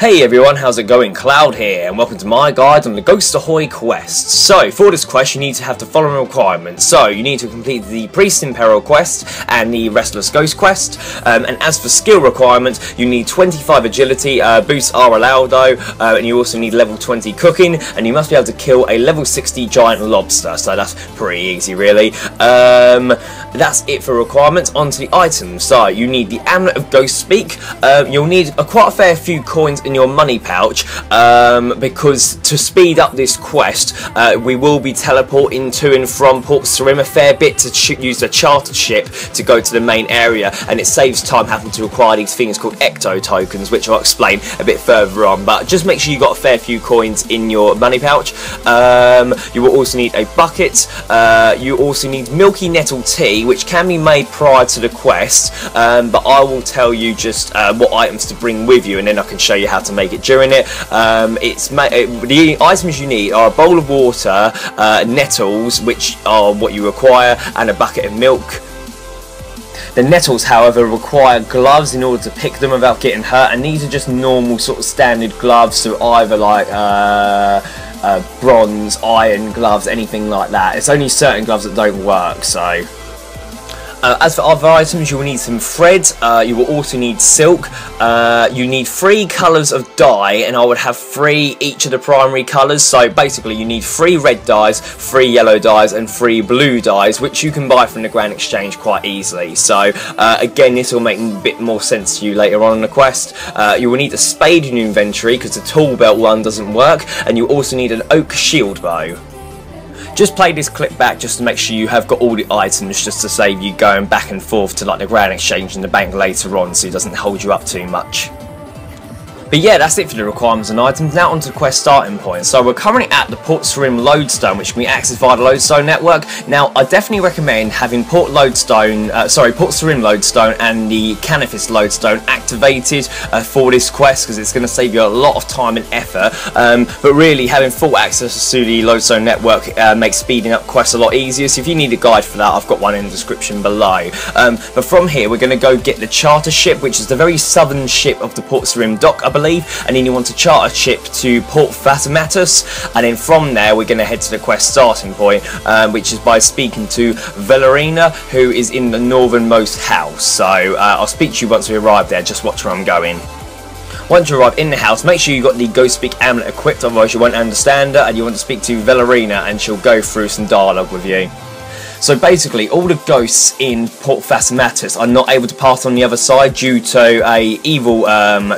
Hey everyone, how's it going? Cloud here, and welcome to my guide on the Ghost Ahoy quest. So, for this quest you need to have the following requirements. So, you need to complete the Priest In Peril quest and the Restless Ghost quest, and as for skill requirements, you need 25 agility, boosts are allowed though, and you also need level 20 cooking, and you must be able to kill a level 60 giant lobster, so that's pretty easy really. That's it for requirements. On to the items. So, you need the Amulet of Ghostspeak. You'll need quite a fair few coins in your money pouch, because to speed up this quest we will be teleporting to and from Port Sarim a fair bit to use a chartered ship to go to the main area, and it saves time having to acquire these things called Ecto-Tokens, which I'll explain a bit further on, but just make sure you got a fair few coins in your money pouch. You will also need a bucket. You also need milky nettle tea, which can be made prior to the quest, but I will tell you just what items to bring with you, and then I can show you how to make it during it. The items you need are a bowl of water, nettles, which are what you require, and a bucket of milk. The nettles, however, require gloves in order to pick them without getting hurt, and these are just normal sort of standard gloves, so either like bronze, iron gloves, anything like that. It's only certain gloves that don't work, so... as for other items, you will need some thread, you will also need silk, you need 3 colours of dye, and I would have 3 each of the primary colours, so basically you need 3 red dyes, 3 yellow dyes and 3 blue dyes, which you can buy from the Grand Exchange quite easily. So again, this will make a bit more sense to you later on in the quest. You will need a spade in your inventory because the tool belt one doesn't work, and you also need an oak shield bow. Just play this clip back just to make sure you have got all the items, just to save you going back and forth to like the Grand Exchange and the bank later on, so it doesn't hold you up too much. But yeah, that's it for the requirements and items. Now onto the quest starting point. So we're currently at the Port Sarim Lodestone, which can be accessed via the Lodestone network. Now I definitely recommend having Port Sarim Lodestone and the Canifis Lodestone activated for this quest, because it's going to save you a lot of time and effort. But really, having full access to the Lodestone network makes speeding up quests a lot easier. So if you need a guide for that, I've got one in the description below. But from here, we're going to go get the charter ship, which is the very southern ship of the Port Sarim dock, I believe, and then you want to charter ship to Port Phasmatys, and then from there we're going to head to the quest starting point, which is by speaking to Velorina, who is in the northernmost house. So I'll speak to you once we arrive there. Just watch where I'm going. Once you arrive in the house, make sure you got the Ghostspeak Amulet equipped, otherwise you won't understand her, and you want to speak to Velorina and she'll go through some dialogue with you. So basically, all the ghosts in Port Phasmatys are not able to pass on the other side due to a evil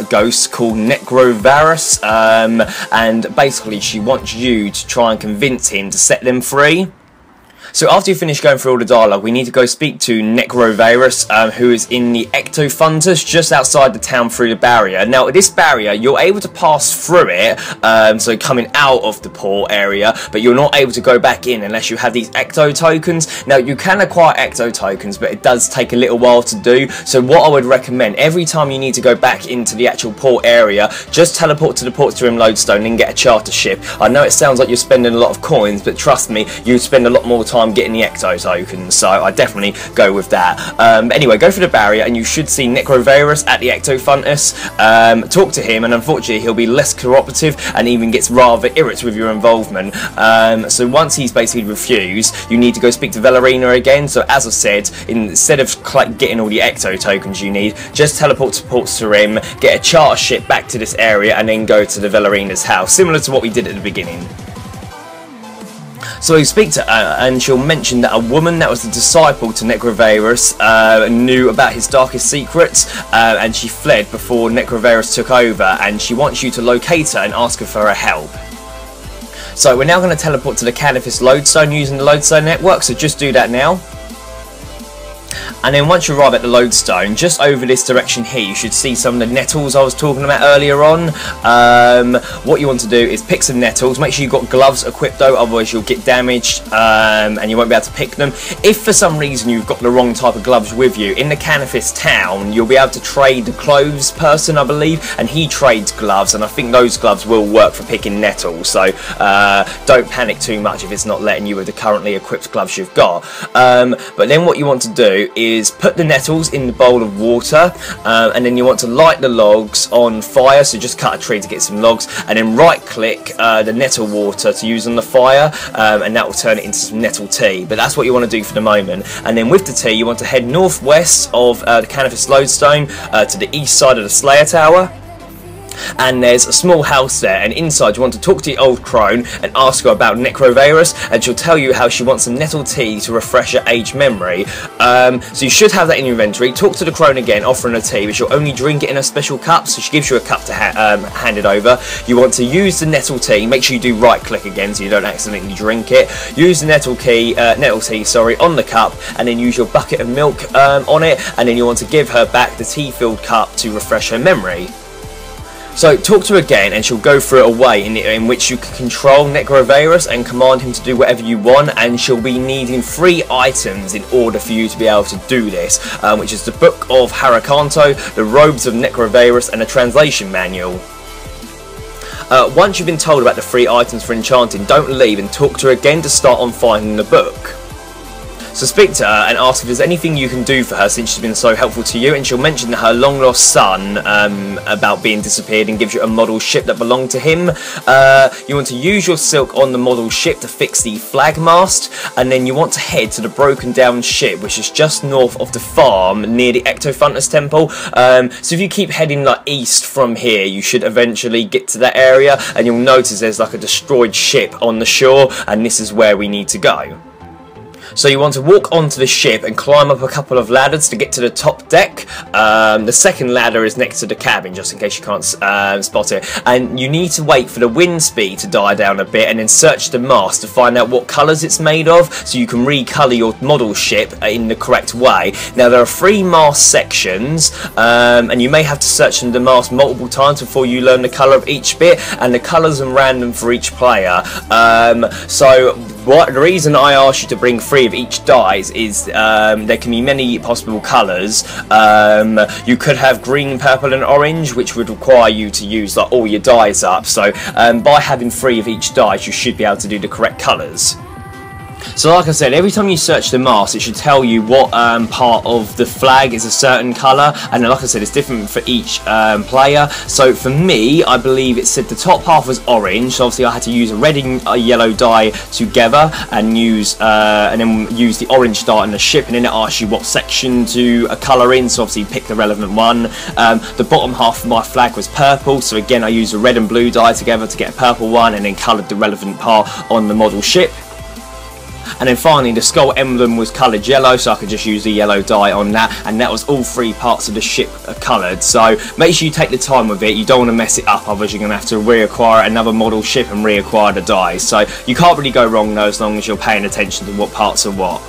ghost called Necrovarus, and basically she wants you to try and convince him to set them free. So after you finish going through all the dialogue, we need to go speak to Necrovarus, who is in the Ecto-Funtus just outside the town through the barrier. Now this barrier, you're able to pass through it, so coming out of the port area, but you're not able to go back in unless you have these Ecto-Tokens. Now you can acquire Ecto-Tokens, but it does take a little while to do, so what I would recommend, every time you need to go back into the actual port area, just teleport to the Port Sarim Lodestone and get a charter ship. I know it sounds like you're spending a lot of coins, but trust me, you spend a lot more time getting the Ecto-Tokens, so I definitely go with that. Anyway, go through the barrier and you should see Necrovarus at the Ecto-Funtus. Talk to him, and unfortunately he'll be less cooperative and even gets rather irritated with your involvement. So once he's basically refused, you need to go speak to Velorina again. So as I said, instead of getting all the Ecto-Tokens you need, just teleport to Port Sarim, get a charter ship back to this area, and then go to the Velorina's house, similar to what we did at the beginning. So you speak to her, and she'll mention that a woman that was the disciple to Necrovarus knew about his darkest secrets, and she fled before Necrovarus took over, and she wants you to locate her and ask her for her help. So we're now going to teleport to the Canifis Lodestone using the Lodestone network, so just do that now. And then once you arrive at the Lodestone, just over this direction here, you should see some of the nettles I was talking about earlier on. What you want to do is pick some nettles. Make sure you've got gloves equipped though, otherwise you'll get damaged and you won't be able to pick them. If for some reason you've got the wrong type of gloves with you, in the Canifis town, you'll be able to trade the clothes person, I believe, and he trades gloves, and I think those gloves will work for picking nettles, so don't panic too much if it's not letting you with the currently equipped gloves you've got. But then what you want to do is is put the nettles in the bowl of water, and then you want to light the logs on fire, so just cut a tree to get some logs, and then right click the nettle water to use on the fire, and that will turn it into some nettle tea. But that's what you want to do for the moment. And then with the tea you want to head northwest of the Canifis Lodestone to the east side of the Slayer Tower. And there's a small house there, and inside you want to talk to the old crone and ask her about Necrovarus, and she'll tell you how she wants some nettle tea to refresh her aged memory. So you should have that in your inventory. Talk to the crone again, offering her tea, but she'll only drink it in a special cup, so she gives you a cup to hand it over. You want to use the nettle tea. Make sure you do right click again so you don't accidentally drink it. Use the nettle tea on the cup, and then use your bucket of milk on it, and then you want to give her back the tea filled cup to refresh her memory. So talk to her again, and she'll go through a way in which you can control Necrovarus and command him to do whatever you want, and she'll be needing 3 items in order for you to be able to do this, which is the Book of Haricanto, the Robes of Necrovarus, and the Translation Manual. Once you've been told about the 3 items for enchanting, don't leave and talk to her again to start on finding the book. So speak to her and ask if there's anything you can do for her since she's been so helpful to you, and she'll mention her long-lost son about being disappeared, and gives you a model ship that belonged to him. You want to use your silk on the model ship to fix the flag mast, and then you want to head to the broken-down ship, which is just north of the farm near the Ecto-Funtus temple. So if you keep heading like east from here, you should eventually get to that area, and you'll notice there's like a destroyed ship on the shore, and this is where we need to go. So you want to walk onto the ship and climb up a couple of ladders to get to the top deck. The second ladder is next to the cabin, just in case you can't spot it. And you need to wait for the wind speed to die down a bit, and then search the mast to find out what colours it's made of, so you can recolour your model ship in the correct way. Now there are 3 mast sections, and you may have to search the mast multiple times before you learn the colour of each bit, and the colours are random for each player. The reason I asked you to bring 3 of each dies is there can be many possible colours. You could have green, purple and orange, which would require you to use like all your dies up, so by having 3 of each dies you should be able to do the correct colours. So like I said, every time you search the mast, it should tell you what part of the flag is a certain colour, and like I said, it's different for each player. So for me, I believe it said the top half was orange, so obviously I had to use a red and a yellow dye together, and use and then use the orange dye on the ship, and then it asks you what section to colour in, so obviously pick the relevant one. The bottom half of my flag was purple, so again I used a red and blue dye together to get a purple one, and then coloured the relevant part on the model ship. And then finally the skull emblem was coloured yellow, so I could just use the yellow dye on that, and that was all 3 parts of the ship coloured. So make sure you take the time with it, you don't want to mess it up, otherwise you're going to have to reacquire another model ship and reacquire the dye. So you can't really go wrong though, as long as you're paying attention to what parts are what.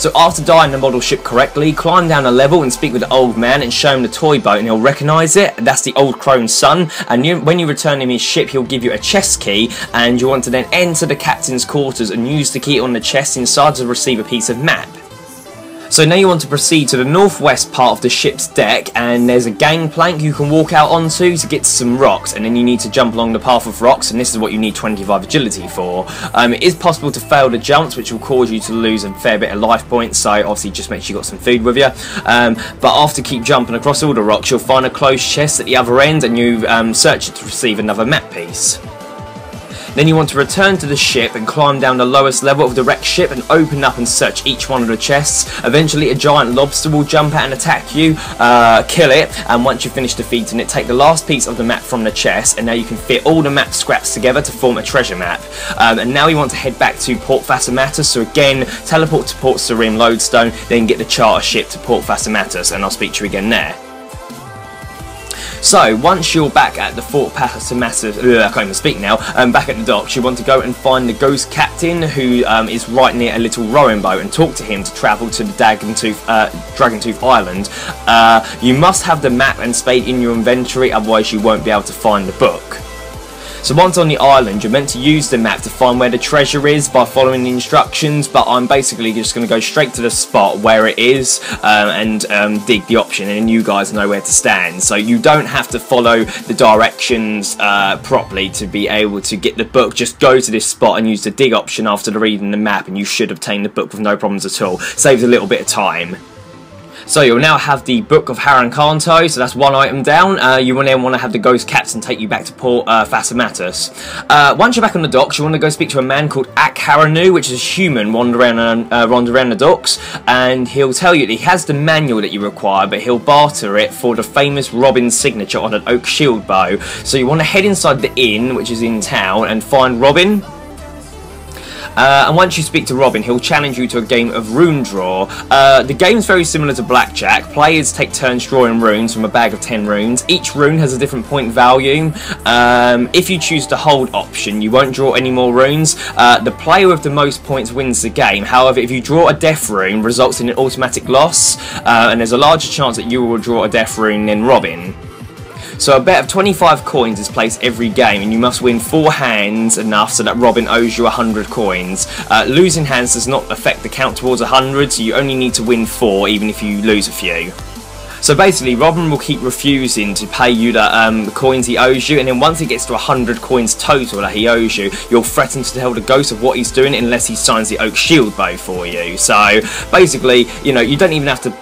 So after dyeing the model ship correctly, climb down a level and speak with the old man and show him the toy boat, and he'll recognise it. That's the old crone's son, and when you return him his ship, he'll give you a chest key, and you want to then enter the captain's quarters and use the key on the chest inside to receive a piece of map. So now you want to proceed to the northwest part of the ship's deck, and there's a gangplank you can walk out onto to get to some rocks, and then you need to jump along the path of rocks, and this is what you need 25 agility for. It is possible to fail the jumps, which will cause you to lose a fair bit of life points, so obviously just make sure you got some food with you. But after keep jumping across all the rocks, you'll find a closed chest at the other end, and you search it to receive another map piece. Then you want to return to the ship and climb down the lowest level of the wrecked ship and open up and search each one of the chests. Eventually a giant lobster will jump out and attack you, kill it, and once you finish defeating it, take the last piece of the map from the chest, and now you can fit all the map scraps together to form a treasure map. And now you want to head back to Port Phasmatys, so again, teleport to Port Sarim Lodestone, then get the charter ship to Port Phasmatys, and I'll speak to you again there. So, once you're back at the Fort Phasmatys, I can't even speak now, back at the docks, you want to go and find the ghost captain who is right near a little rowing boat, and talk to him to travel to the Dragon Tooth Island. You must have the map and spade in your inventory, otherwise you won't be able to find the book. So once on the island, you're meant to use the map to find where the treasure is by following the instructions, but I'm basically just going to go straight to the spot where it is and dig the option, and you guys know where to stand. So you don't have to follow the directions properly to be able to get the book. Just go to this spot and use the dig option after reading the map, and you should obtain the book with no problems at all. Saves a little bit of time. So you'll now have the Book of Haricanto, so that's one item down. You will then want to have the ghost cats and take you back to Port Phasmatys. Once you're back on the docks, you want to go speak to a man called Ak Haranu, which is a human wandering around the docks, and he'll tell you that he has the manual that you require, but he'll barter it for the famous Robin signature on an oak shield bow. So you want to head inside the inn, which is in town, and find Robin. And once you speak to Robin, he'll challenge you to a game of rune draw. The game's very similar to blackjack. Players take turns drawing runes from a bag of 10 runes. Each rune has a different point value. If you choose the hold option, you won't draw any more runes. The player with the most points wins the game. However, if you draw a death rune, results in an automatic loss, and there's a larger chance that you will draw a death rune than Robin. So a bet of 25 coins is placed every game, and you must win 4 hands enough so that Robin owes you 100 coins. Losing hands does not affect the count towards 100, so you only need to win 4 even if you lose a few. So basically, Robin will keep refusing to pay you the coins he owes you, and then once he gets to 100 coins total that he owes you, you'll threaten to tell the ghost of what he's doing unless he signs the oak shield bow for you. So basically, you know, you don't even have to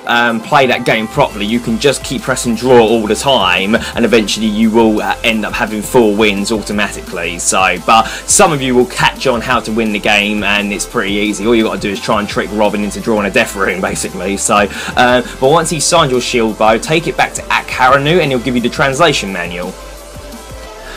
play that game properly. You can just keep pressing draw all the time, and eventually you will end up having 4 wins automatically. So, but some of you will catch on how to win the game, and it's pretty easy. All you got to do is try and trick Robin into drawing a death rune, basically. So, but once he signs your shield bow, take it back to Ak Haranu and he'll give you the translation manual.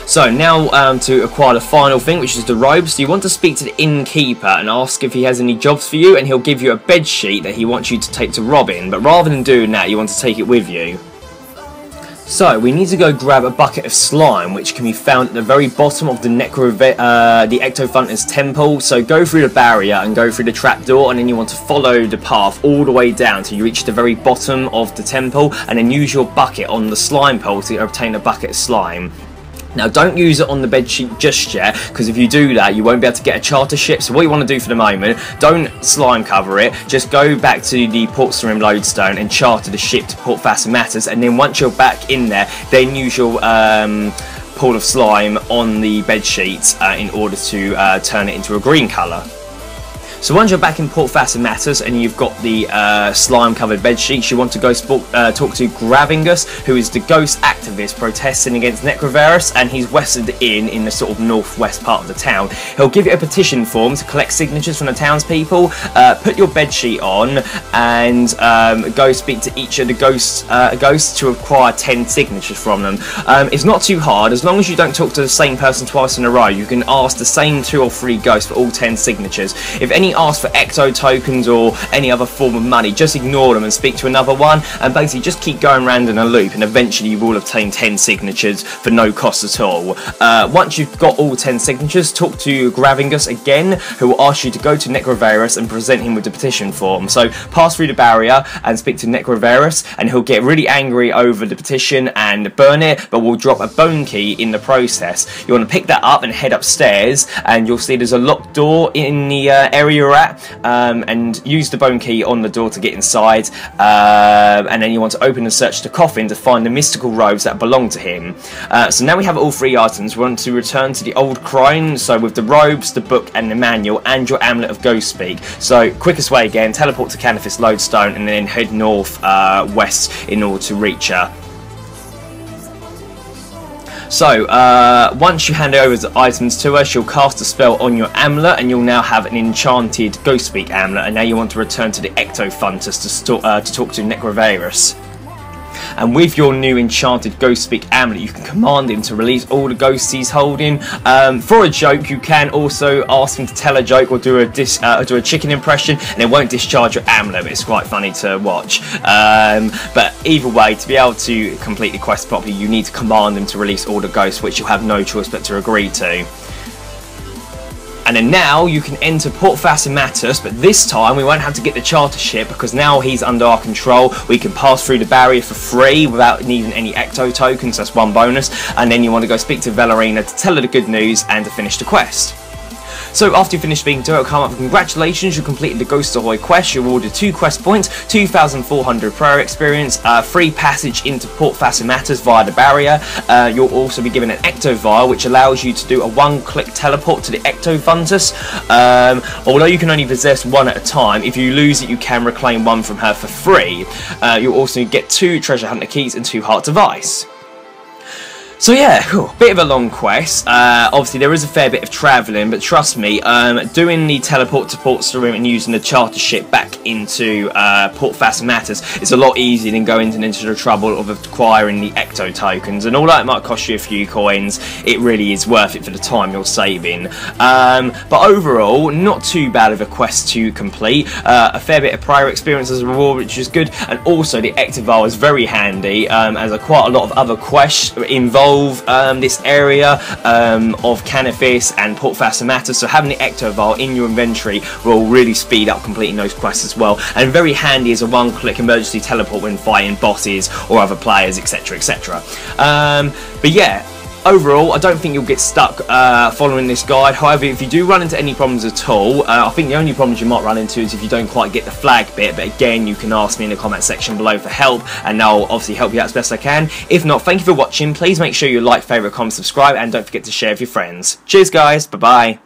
So now to acquire the final thing, which is the robes, you want to speak to the innkeeper and ask if he has any jobs for you, and he'll give you a bed sheet that he wants you to take to Robin, but rather than doing that, you want to take it with you. So, we need to go grab a bucket of slime, which can be found at the very bottom of the Ecto-Funtus temple. So go through the barrier and go through the trapdoor, and then you want to follow the path all the way down till you reach the very bottom of the temple, and then use your bucket on the slime pole to obtain a bucket of slime. Now, don't use it on the bedsheet just yet, because if you do that, you won't be able to get a charter ship. So what you want to do for the moment, don't slime cover it, just go back to the Port Sarim lodestone and charter the ship to Port Phasmatys, and then once you're back in there, then use your pool of slime on the bedsheet in order to turn it into a green colour. So once you're back in Port Phasmatys and you've got the slime-covered bed sheets, you want to go talk to Gravingus, who is the ghost activist protesting against Necrovarus, and he's west of the inn in the sort of northwest part of the town. He'll give you a petition form to collect signatures from the townspeople, put your bed sheet on, and go speak to each of the ghosts to acquire 10 signatures from them. It's not too hard, as long as you don't talk to the same person twice in a row. You can ask the same 2 or 3 ghosts for all 10 signatures. If any ask for Ecto-Tokens or any other form of money, just ignore them and speak to another one, and basically just keep going round in a loop, and eventually you will obtain 10 signatures for no cost at all. Once you've got all 10 signatures, talk to Gravingus again, who will ask you to go to Necrovarus and present him with the petition form. So pass through the barrier and speak to Necrovarus, and he'll get really angry over the petition and burn it, but will drop a bone key in the process. You want to pick that up and head upstairs, and you'll see there's a locked door in the area you're at, and use the bone key on the door to get inside, and then you want to open and search the coffin to find the mystical robes that belong to him. So now we have all 3 items. We want to return to the old crone, so with the robes, the book and the manual, and your amulet of Ghostspeak. So quickest way again, teleport to Canifis lodestone and then head north west in order to reach her. So, once you hand over the items to her, she'll cast a spell on your amulet, and you'll now have an enchanted Ghostspeak amulet, and now you want to return to the Ecto-Funtus to talk to Necrovarus. And with your new enchanted Ghostspeak amulet, you can command him to release all the ghosts he's holding. For a joke, you can also ask him to tell a joke or do a chicken impression, and it won't discharge your amulet, but it's quite funny to watch. But either way, to be able to complete the quest properly, you need to command him to release all the ghosts, which you'll have no choice but to agree to. And then now you can enter Port Phasmatys, but this time we won't have to get the charter ship, because now he's under our control. We can pass through the barrier for free without needing any Ecto-Tokens, that's one bonus. And then you want to go speak to Velorina to tell her the good news and to finish the quest. So after you finish speaking to her, come up, congratulations, you completed the Ghost Ahoy quest, you awarded 2 quest points, 2,400 prayer experience, free passage into Port Phasmatys via the barrier. You'll also be given an Ecto Vial, which allows you to do a one-click teleport to the Ecto-Funtus. Although you can only possess one at a time, if you lose it, you can reclaim one from her for free. You'll also get 2 treasure hunter keys and 2 hearts of ice. So yeah, a bit of a long quest. Obviously there is a fair bit of travelling, but trust me, doing the teleport to Port Sarim and using the charter ship back into Port Phasmatys is a lot easier than going into the trouble of acquiring the Ecto-Tokens. And although it might cost you a few coins, it really is worth it for the time you're saving. But overall, not too bad of a quest to complete. A fair bit of prior experience as a reward, which is good, and also the Ecto-Vial is very handy, as quite a lot of other quests involve this area of Canifis and Port Phasmatys, so having the Ecto-Vial in your inventory will really speed up completing those quests as well, and very handy as a one-click emergency teleport when fighting bosses or other players, etc, etc. But yeah, overall, I don't think you'll get stuck following this guide. However, if you do run into any problems at all, I think the only problems you might run into is if you don't quite get the flag bit, but again, you can ask me in the comment section below for help, and I'll obviously help you out as best I can. If not, thank you for watching. Please make sure you like, favourite, comment, subscribe, and don't forget to share with your friends. Cheers, guys. Bye-bye.